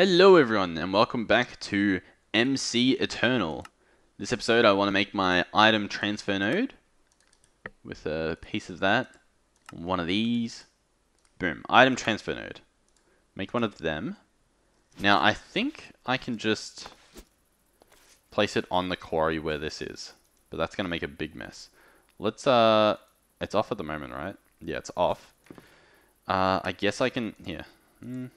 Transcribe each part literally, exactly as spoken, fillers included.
Hello everyone, and welcome back to M C Eternal. This episode I want to make my item transfer node with a piece of that, one of these. Boom, item transfer node. Make one of them. Now I think I can just place it on the quarry where this is, but that's going to make a big mess. Let's, uh, it's off at the moment, right? Yeah, it's off. Uh, I guess I can, here. Mm.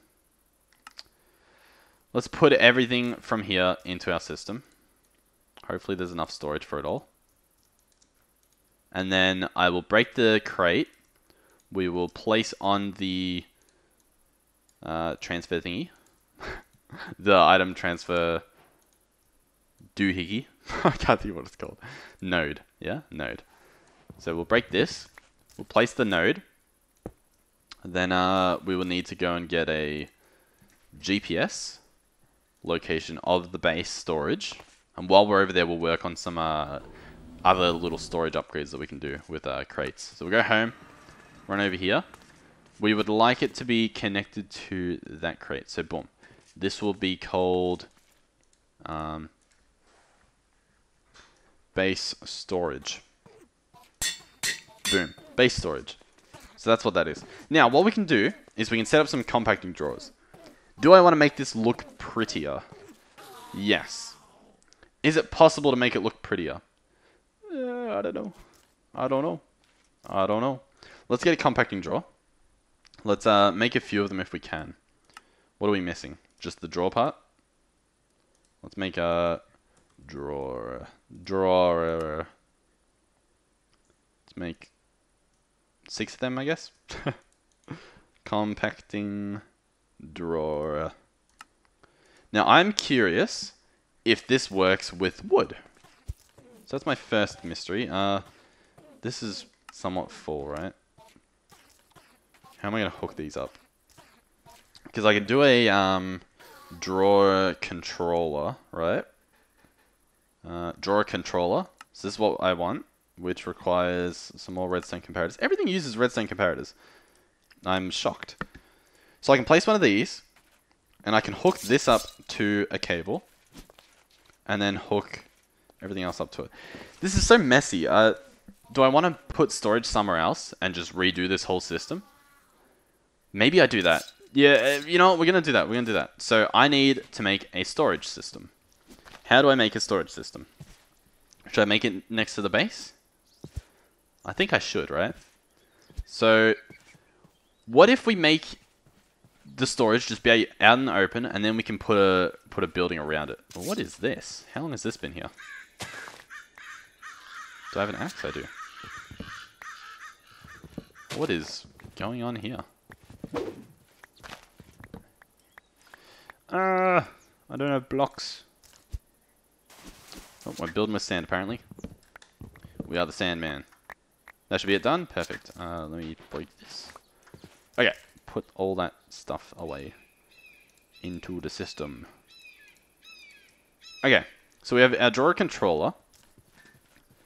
Let's put everything from here into our system. Hopefully there's enough storage for it all. And then I will break the crate. We will place on the uh, transfer thingy. The item transfer doohickey. I can't think of what it's called. Node. Yeah, node. So we'll break this. We'll place the node. Then uh, we will need to go and get a G P S. Location of the base storage, and while we're over there we'll work on some uh, other little storage upgrades that we can do with uh, crates. So we'll go home, run over here. We would like it to be connected to that crate, so boom. This will be called um, base storage. Boom, base storage. So that's what that is. Now what we can do is we can set up some compacting drawers. Do I want to make this look prettier? Yes. Is it possible to make it look prettier? Uh, I don't know. I don't know. I don't know. Let's get a compacting drawer. Let's uh, make a few of them if we can. What are we missing? Just the drawer part? Let's make a drawer. Drawer. Let's make six of them, I guess. Compacting drawer. Now I'm curious if this works with wood. So that's my first mystery. Uh, this is somewhat full, right? How am I going to hook these up? Because I can do a um, drawer controller, right? Uh, drawer controller. So this is what I want, which requires some more redstone comparators. Everything uses redstone comparators. I'm shocked. So I can place one of these, and I can hook this up to a cable, and then hook everything else up to it. This is so messy. Uh, do I want to put storage somewhere else and just redo this whole system? Maybe I do that. Yeah, you know what? We're going to do that. We're going to do that. So I need to make a storage system. How do I make a storage system? Should I make it next to the base? I think I should, right? So what if we make the storage just be out in the open, and then we can put a put a building around it. Well, what is this? How long has this been here? Do I have an axe? I do. What is going on here? Uh, I don't have blocks. Oh, I'm building with sand, apparently. We are the Sandman. That should be it done. Perfect. Uh, let me break this. Okay. Put all that stuff away into the system. Okay, so we have our drawer controller.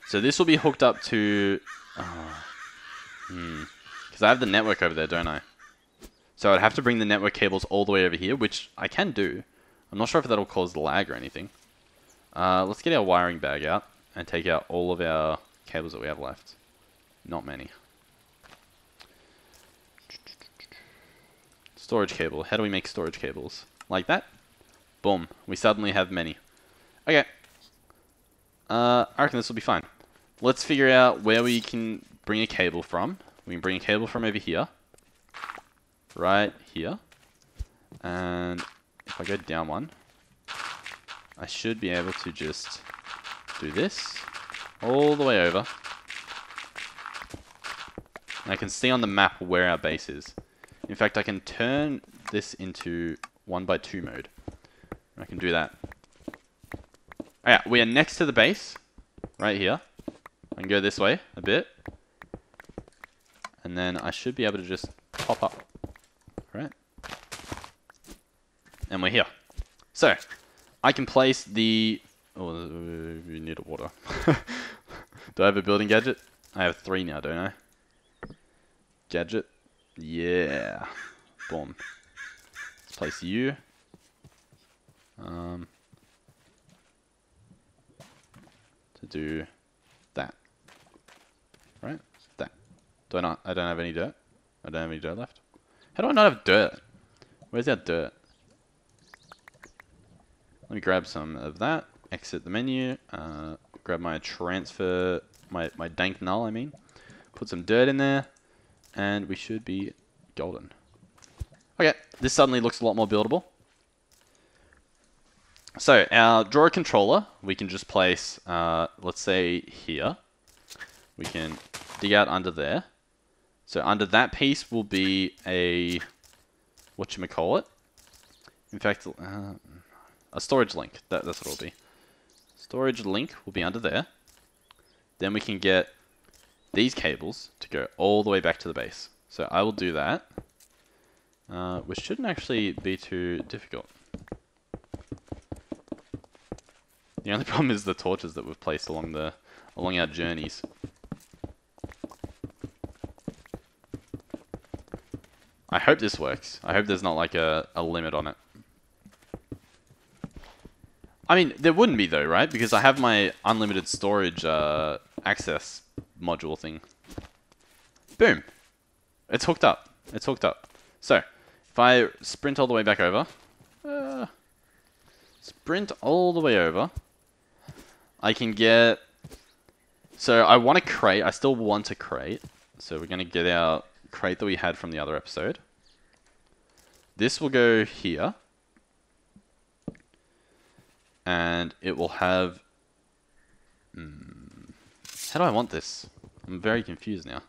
So this will be hooked up to, oh, hmm, because I have the network over there, don't I? So I'd have to bring the network cables all the way over here, which I can do. I'm not sure if that'll cause lag or anything. Uh, let's get our wiring bag out and take out all of our cables that we have left. Not many. Storage cable. How do we make storage cables? Like that? Boom. We suddenly have many. Okay. Uh, I reckon this will be fine. Let's figure out where we can bring a cable from. We can bring a cable from over here. Right here. And if I go down one, I should be able to just do this all the way over. And I can see on the map where our base is. In fact, I can turn this into one by two mode. I can do that. Alright, we are next to the base. Right here. I can go this way a bit. And then I should be able to just pop up. Right? And we're here. So, I can place the... Oh, we need water. Do I have a building gadget? I have three now, don't I? Gadget. Yeah. Boom. Let's place you. um, to do that, right? That. Do I not? I don't have any dirt. I don't have any dirt left. How do I not have dirt? Where's our dirt? Let me grab some of that. Exit the menu. Uh, grab my transfer, my my dank null. I mean, put some dirt in there, and we should be golden. Okay, this suddenly looks a lot more buildable. So our drawer controller, we can just place, uh, let's say here. We can dig out under there. So under that piece will be a, whatchamacallit? In fact, uh, a storage link, that, that's what it'll be. Storage link will be under there. Then we can get these cables to go all the way back to the base. So I will do that. Uh, which shouldn't actually be too difficult. The only problem is the torches that we've placed along the along our journeys. I hope this works. I hope there's not like a, a limit on it. I mean, there wouldn't be though, right? Because I have my unlimited storage uh, access module thing. Boom! It's hooked up. It's hooked up. So, if I sprint all the way back over, uh, sprint all the way over, I can get, so I want to crate, I still want a crate, so we're going to get our crate that we had from the other episode. This will go here, and it will have, hmm, how do I want this? I'm very confused now.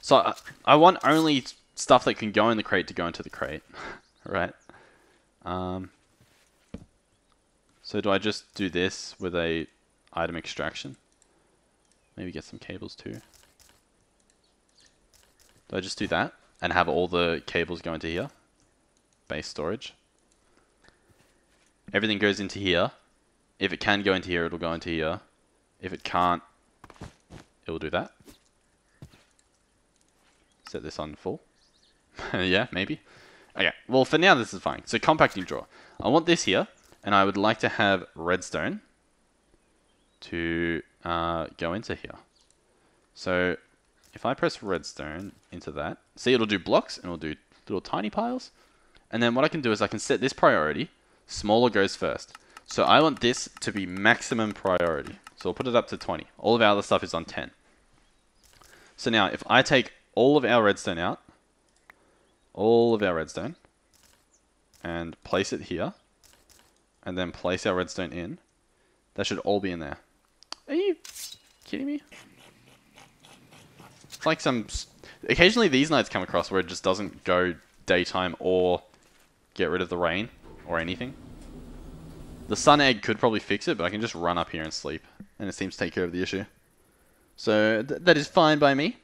So, I, I want only stuff that can go in the crate to go into the crate, right? Um, so do I just do this with a item extraction? Maybe get some cables too. Do I just do that and have all the cables go into here? Base storage. Everything goes into here. If it can go into here, it'll go into here. If it can't, it will do that. Set this on full. Yeah, maybe. Okay, well for now this is fine. So compacting drawer. I want this here, and I would like to have redstone to uh, go into here. So if I press redstone into that, see it'll do blocks, and it'll do little tiny piles. And then what I can do is I can set this priority, smaller goes first. So I want this to be maximum priority. So I'll put it up to twenty. All of our other stuff is on ten. So now if I take all of our redstone out, all of our redstone, and place it here, and then place our redstone in. That should all be in there. Are you kidding me? It's like some, occasionally these nights come across where it just doesn't go daytime or get rid of the rain or anything. The sun egg could probably fix it, but I can just run up here and sleep, and it seems to take care of the issue. So th that is fine by me.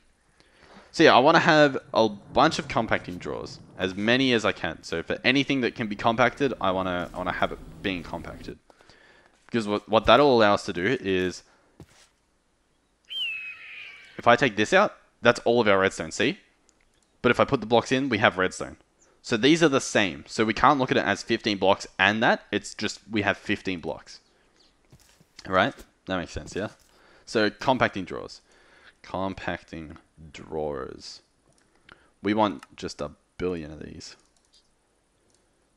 So yeah, I want to have a bunch of compacting drawers, as many as I can. So for anything that can be compacted, I want to I want to have it being compacted. Because what, what that'll allow us to do is, if I take this out, that's all of our redstone, see? But if I put the blocks in, we have redstone. So these are the same. So we can't look at it as fifteen blocks and that. It's just we have fifteen blocks. Right? That makes sense, yeah? So compacting drawers. Compacting drawers. We want just a billion of these.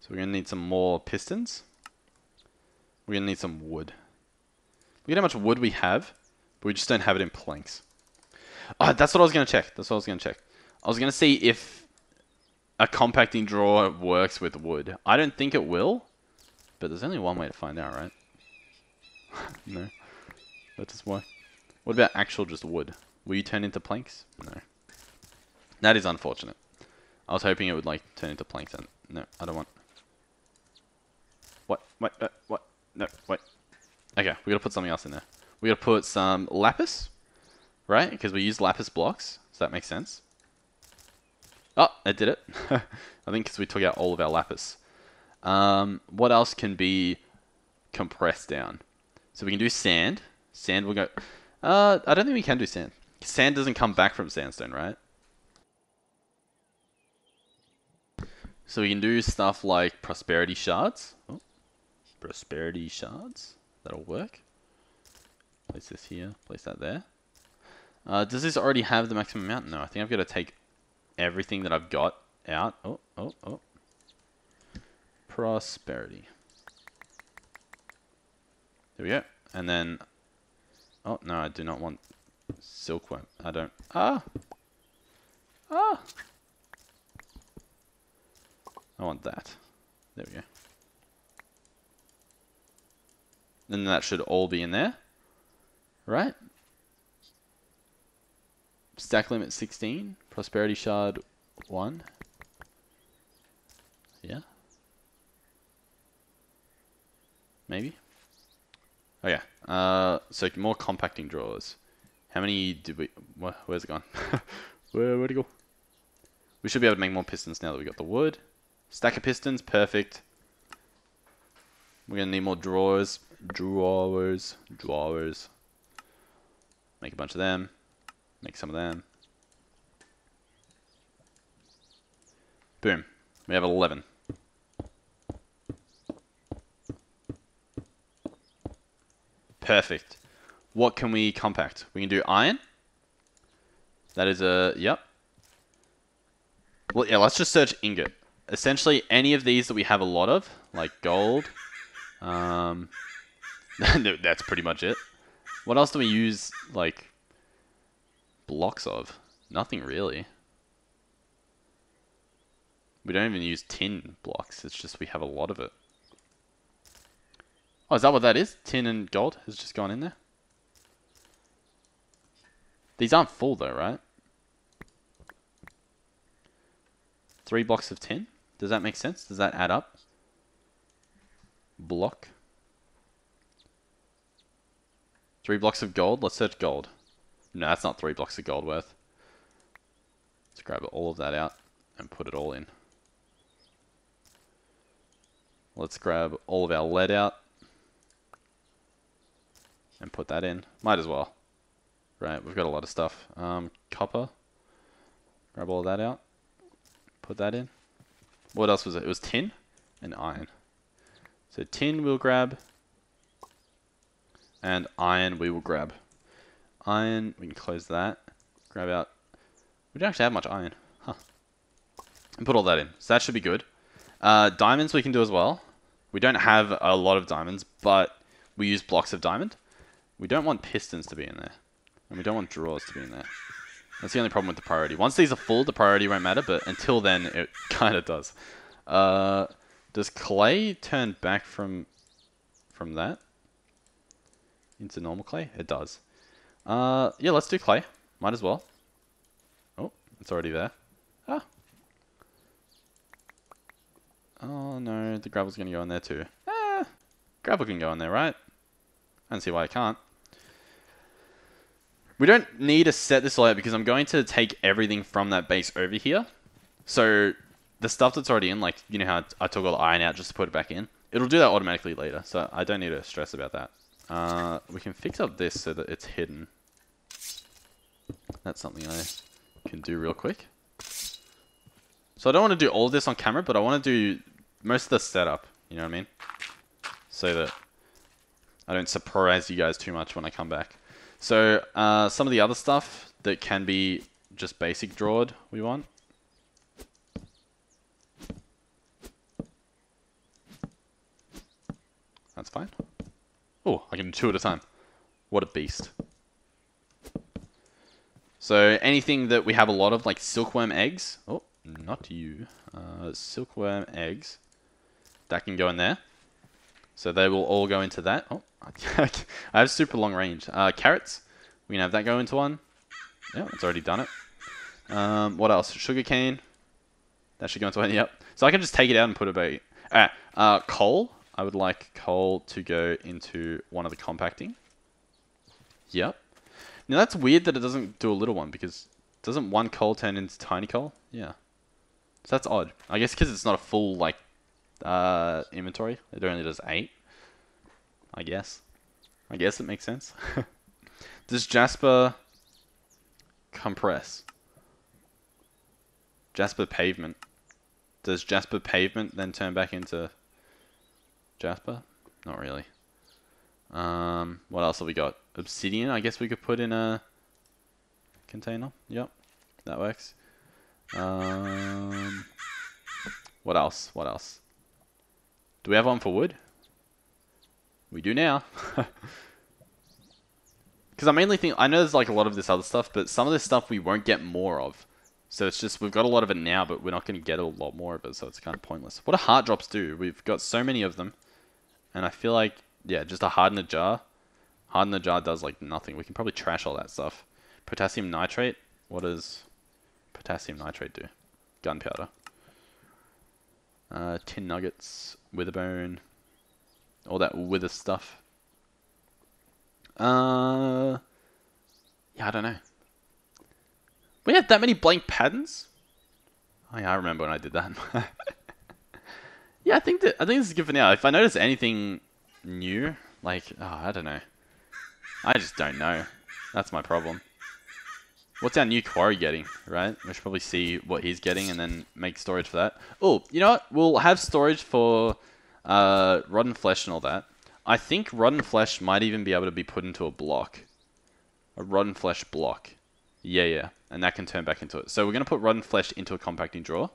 So we're going to need some more pistons. We're going to need some wood. Look at how much wood we have, but we just don't have it in planks. Oh, that's what I was going to check. That's what I was going to check. I was going to see if a compacting drawer works with wood. I don't think it will, but there's only one way to find out, right? No. That doesn't work. What about actual just wood? Will you turn into planks? No. That is unfortunate. I was hoping it would, like, turn into planks. And no, I don't want... What? Wait, no, what? No, wait. Okay, we got to put something else in there. We got to put some lapis, right? Because we use lapis blocks, so that makes sense. Oh, it did it. I think because we took out all of our lapis. Um, what else can be compressed down? So we can do sand. Sand will go... Uh, I don't think we can do sand. Sand doesn't come back from sandstone, right? So we can do stuff like prosperity shards. Oh, prosperity shards. That'll work. Place this here, place that there. Uh, does this already have the maximum amount? No, I think I've got to take everything that I've got out. Oh, oh, oh. Prosperity. There we go. And then... Oh, no, I do not want silkworm. I don't... Ah! Ah! I want that. There we go. Then that should all be in there. Right? Stack limit sixteen. Prosperity shard one. Yeah. Maybe. Oh yeah. Uh, so more compacting drawers. How many did we... Wh where's it gone? Where, where'd it go? We should be able to make more pistons now that we got the wood. Stack of pistons. Perfect. We're going to need more drawers. Drawers. Drawers. Make a bunch of them. Make some of them. Boom. We have eleven. Perfect. What can we compact? We can do iron. That is a... Yep. Well, yeah, let's just search ingot. Essentially, any of these that we have a lot of, like gold. Um, that's pretty much it. What else do we use, like, blocks of? Nothing really. We don't even use tin blocks. It's just we have a lot of it. Oh, is that what that is? Tin and gold has just gone in there? These aren't full though, right? Three blocks of tin. Does that make sense? Does that add up? Block. Three blocks of gold. Let's search gold. No, that's not three blocks of gold worth. Let's grab all of that out and put it all in. Let's grab all of our lead out. And put that in. Might as well. Right, we've got a lot of stuff. Um, copper. Grab all of that out. Put that in. What else was it? It was tin and iron. So tin we'll grab. And iron we will grab. Iron, we can close that. Grab out. We don't actually have much iron. Huh. And put all that in. So that should be good. Uh, diamonds we can do as well. We don't have a lot of diamonds, but we use blocks of diamond. We don't want pistons to be in there. And we don't want drawers to be in there. That's the only problem with the priority. Once these are full, the priority won't matter, but until then, it kind of does. Uh, does clay turn back from from that? Into normal clay? It does. Uh, yeah, let's do clay. Might as well. Oh, it's already there. Ah. Oh, no. The gravel's going to go in there, too. Ah. Gravel can go in there, right? I don't see why I can't. We don't need to set this all out because I'm going to take everything from that base over here. So the stuff that's already in, like, you know how I took all the iron out just to put it back in? It'll do that automatically later, so I don't need to stress about that. Uh, we can fix up this so that it's hidden. That's something I can do real quick. So I don't want to do all this on camera, but I want to do most of the setup, you know what I mean? So that I don't surprise you guys too much when I come back. So, uh, some of the other stuff that can be just basic drawed, we want. That's fine. Oh, I can do two at a time. What a beast. So, anything that we have a lot of, like silkworm eggs. Oh, not you. Uh, silkworm eggs. That can go in there. So, they will all go into that. Oh. I have super long range. Uh, carrots. We can have that go into one. Yeah, it's already done it. Um, what else? Sugarcane. That should go into one. Yep. So I can just take it out and put it back. Alright. Uh, coal. I would like coal to go into one of the compacting. Yep. Now that's weird that it doesn't do a little one because doesn't one coal turn into tiny coal? Yeah. So that's odd. I guess because it's not a full like uh, inventory. It only does eight. I guess. I guess it makes sense. Does Jasper compress? Jasper pavement. Does Jasper pavement then turn back into Jasper? Not really. Um, what else have we got? Obsidian, I guess we could put in a container. Yep, that works. Um, what else? What else? Do we have one for wood? We do now. Because I mainly think, I know there's like a lot of this other stuff, but some of this stuff we won't get more of. So it's just, we've got a lot of it now, but we're not going to get a lot more of it, so it's kind of pointless. What do heart drops do? We've got so many of them, and I feel like, yeah, just a harden the jar. Harden the jar does like nothing. We can probably trash all that stuff. Potassium nitrate. What does potassium nitrate do? Gunpowder. Uh, tin nuggets, witherbone, all that wither stuff. Uh, yeah, I don't know. We had that many blank patterns. Oh yeah, I remember when I did that. Yeah, I think that I think this is good for now. If I notice anything new, like, oh, I don't know. I just don't know. That's my problem. What's our new quarry getting, right? We should probably see what he's getting and then make storage for that. Oh, you know what? We'll have storage for uh, rotten flesh and all that. I think rotten flesh might even be able to be put into a block. A rotten flesh block. Yeah, yeah. And that can turn back into it. So we're going to put rotten flesh into a compacting drawer.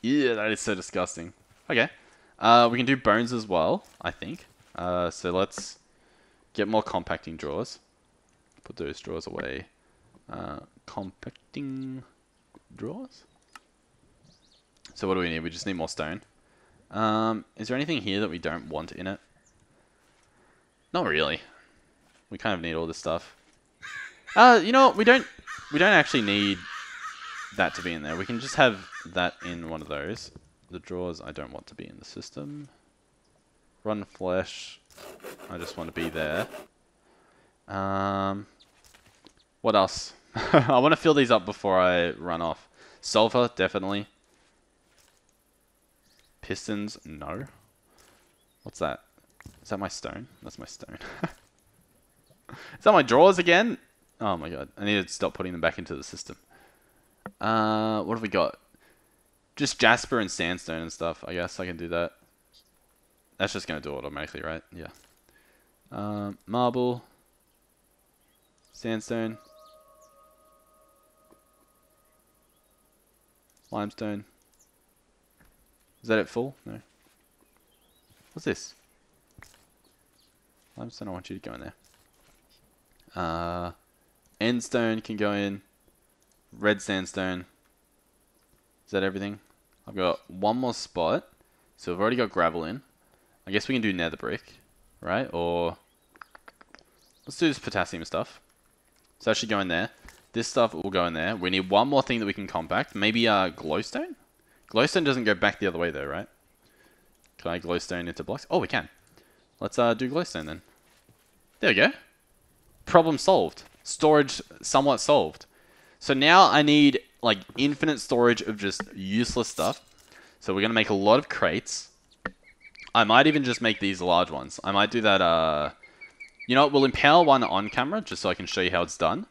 Yeah, that is so disgusting. Okay. Uh, we can do bones as well, I think. Uh, so let's get more compacting drawers. Put those drawers away. Uh, compacting drawers? So what do we need? We just need more stone. Um, is there anything here that we don't want in it? Not really. We kind of need all this stuff. Uh, you know what? We don't, we don't actually need that to be in there. We can just have that in one of those. The drawers I don't want to be in the system. Rotten flesh, I just want to be there. Um, what else? I want to fill these up before I run off. Sulfur, definitely. Pistons, no. What's that? Is that my stone? That's my stone. Is that my drawers again? Oh my god. I need to stop putting them back into the system. Uh, what have we got? Just jasper and sandstone and stuff. I guess I can do that. That's just going to do it automatically, right? Yeah. Um, marble. Sandstone. Limestone. Is that it full? No. What's this? Limestone, I want you to go in there. Uh, endstone can go in. Red sandstone. Is that everything? I've got one more spot. So we've already got gravel in. I guess we can do nether brick, right? Or let's do this potassium stuff. So that should go in there. This stuff will go in there. We need one more thing that we can compact. Maybe uh, glowstone? Glowstone doesn't go back the other way though, right? Can I glowstone into blocks? Oh, we can. Let's uh, do glowstone then. There we go. Problem solved. Storage somewhat solved. So now I need like infinite storage of just useless stuff. So we're going to make a lot of crates. I might even just make these large ones. I might do that. Uh, you know what? We'll impale one on camera just so I can show you how it's done.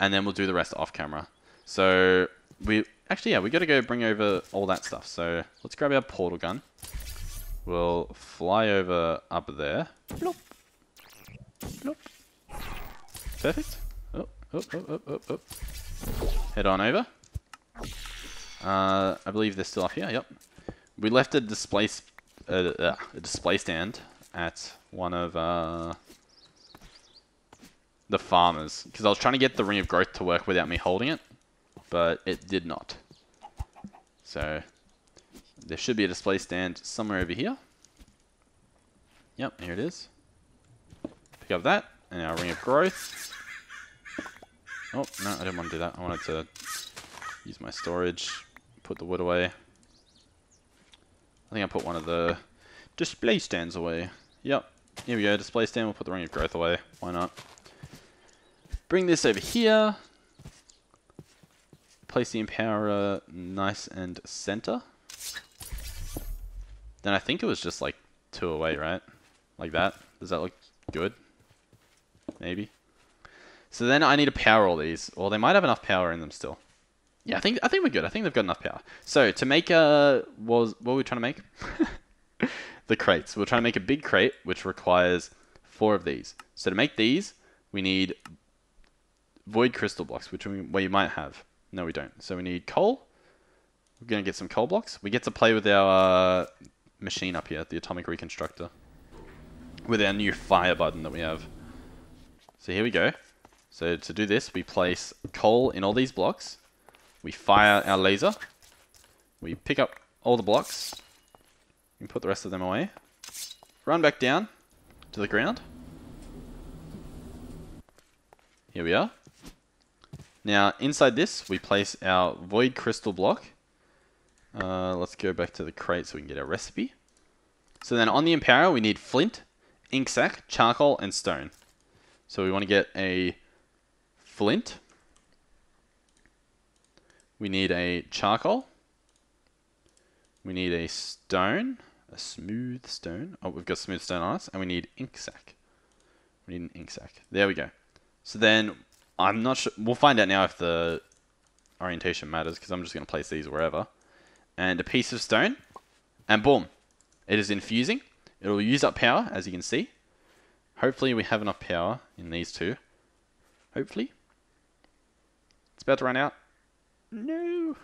And then we'll do the rest off camera. So we... Actually, yeah, we got to go bring over all that stuff. So let's grab our portal gun. We'll fly over up there. Bloop. Bloop. Perfect. Oh, oh, oh, oh, oh, oh. Head on over. Uh, I believe there's still up here. Yep. We left a display, uh, uh, a display stand at one of uh, the farmers because I was trying to get the Ring of Growth to work without me holding it. But it did not. So there should be a display stand somewhere over here. Yep, here it is. Pick up that and our Ring of Growth. Oh, no, I didn't want to do that. I wanted to use my storage, put the wood away. I think I put one of the display stands away. Yep, here we go, display stand. We'll put the Ring of Growth away. Why not? Bring this over here. Place the empowerer nice and center. Then I think it was just like two away, right? Like that. Does that look good? Maybe. So then I need to power all these. Or well, they might have enough power in them still. Yeah, I think I think we're good. I think they've got enough power. So to make a was what were we trying to make? The crates. So we're trying to make a big crate, which requires four of these. So to make these, we need void crystal blocks, which we, well, you might have. No, we don't. So we need coal. We're going to get some coal blocks. We get to play with our uh, machine up here, the Atomic Reconstructor, with our new fire button that we have. So here we go. So to do this, we place coal in all these blocks. We fire our laser. We pick up all the blocks. We put the rest of them away. Run back down to the ground. Here we are. Now, inside this, we place our void crystal block. Uh, let's go back to the crate so we can get our recipe. So then on the Empower, we need flint, ink sac, charcoal, and stone. So we want to get a flint. We need a charcoal. We need a stone, a smooth stone. Oh, we've got smooth stone on us. And we need ink sac. We need an ink sac. There we go. So then, I'm not sure. We'll find out now if the orientation matters, because I'm just going to place these wherever. And a piece of stone, and boom, it is infusing. It will use up power, as you can see. Hopefully we have enough power in these two. Hopefully. It's about to run out. No.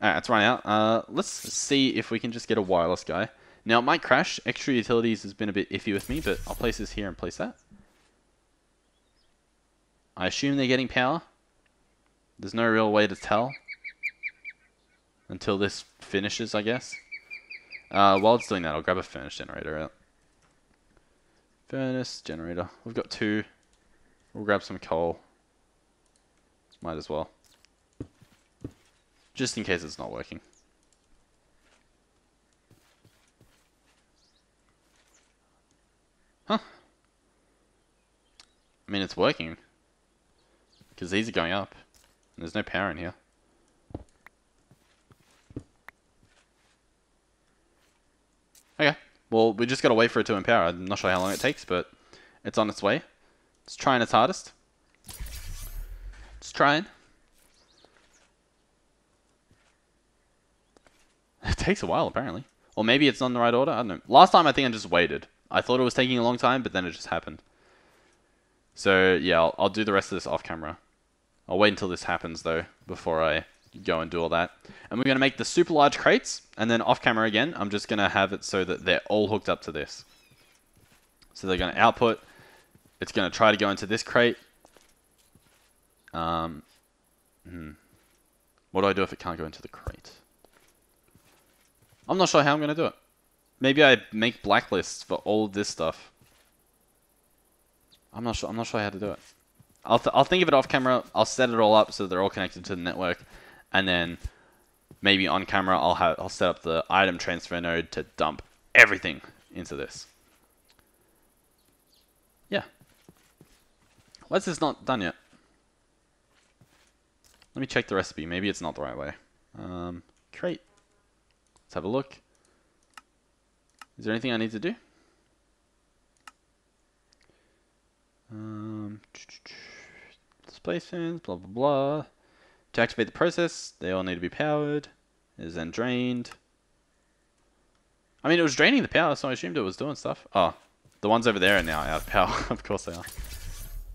Alright, it's run out. Uh, let's see if we can just get a wireless guy. Now, it might crash. Extra utilities has been a bit iffy with me, but I'll place this here and place that. I assume they're getting power. There's no real way to tell until this finishes, I guess. Uh, while it's doing that, I'll grab a furnace generator out. Furnace generator. We've got two. We'll grab some coal. Might as well. Just in case it's not working. Huh. I mean, it's working. Because these are going up. And there's no power in here. Okay. Well, we just got to wait for it to empower. I'm not sure how long it takes, but it's on its way. It's trying its hardest. It's trying. It takes a while, apparently. Or maybe it's not in the right order. I don't know. Last time, I think I just waited. I thought it was taking a long time, but then it just happened. So, yeah, I'll, I'll do the rest of this off camera. I'll wait until this happens, though, before I go and do all that. And we're going to make the super large crates, and then off camera again, I'm just going to have it so that they're all hooked up to this. So they're going to output. It's going to try to go into this crate. Um, hmm. What do I do if it can't go into the crate? I'm not sure how I'm going to do it. Maybe I make blacklists for all of this stuff. I'm not sure. I'm not sure how to do it. I'll, th I'll think of it off camera. I'll set it all up so they're all connected to the network, and then maybe on camera I'll have I'll set up the item transfer node to dump everything into this. Yeah. Why is this not done yet? Let me check the recipe. Maybe it's not the right way. Um, crate. Let's have a look. Is there anything I need to do? Um, display fans, blah, blah, blah. To activate the process, they all need to be powered. It is then drained. I mean, it was draining the power, so I assumed it was doing stuff. Oh, the ones over there are now out of power. Of course they are.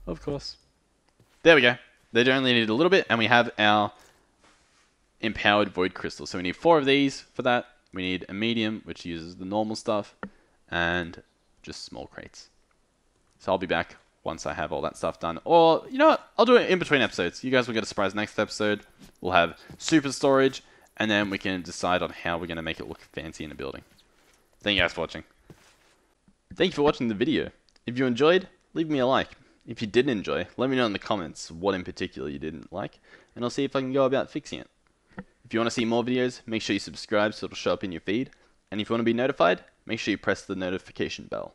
Of course. There we go. They only needed a little bit, and we have our empowered void crystal. So we need four of these for that. We need a medium, which uses the normal stuff, and just small crates. So I'll be back once I have all that stuff done. Or, you know what? I'll do it in between episodes. You guys will get a surprise next episode. We'll have super storage, and then we can decide on how we're going to make it look fancy in a building. Thank you guys for watching. Thank you for watching the video. If you enjoyed, leave me a like. If you didn't enjoy, let me know in the comments what in particular you didn't like, and I'll see if I can go about fixing it. If you want to see more videos, make sure you subscribe so it'll show up in your feed. And if you want to be notified, make sure you press the notification bell.